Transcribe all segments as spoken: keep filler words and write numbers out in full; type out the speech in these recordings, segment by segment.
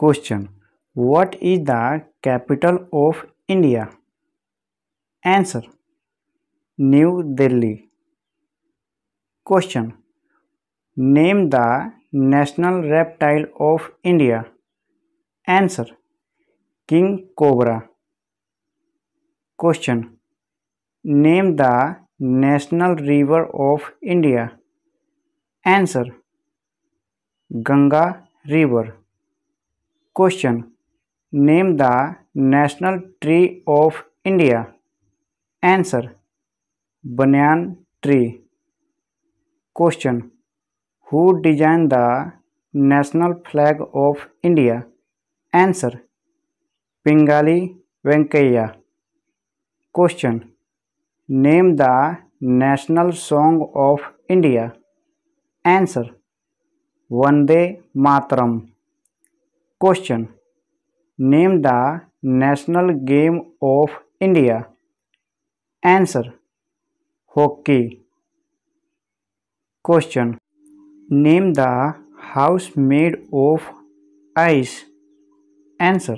Question: What is the capital of India? Answer: New Delhi. Question: Name the national reptile of India. Answer: King Cobra. Question: Name the national river of India. Answer: Ganga River. Question: Name the national tree of India. Answer: Banyan tree. Question: Who designed the national flag of India? Answer: Pingali Venkaiah. Question: Name the national song of India. Answer: Vande Mataram. Question: Name the national game of India. Answer: Hockey. Question: Name the house made of ice. Answer: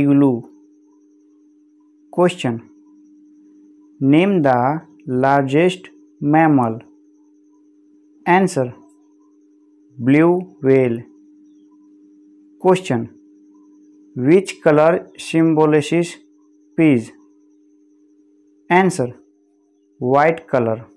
Igloo. Question: Name the largest mammal. Answer: Blue whale. Question: Which color symbolizes peace? Answer: White color.